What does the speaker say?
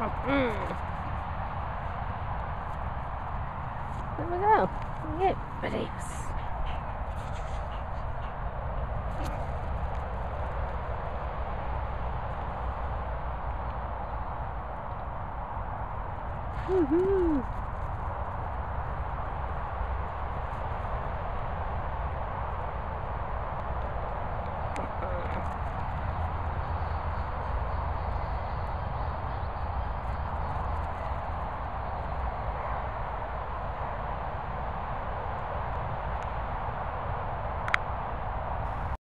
There we go. Get buddies. Woohoo!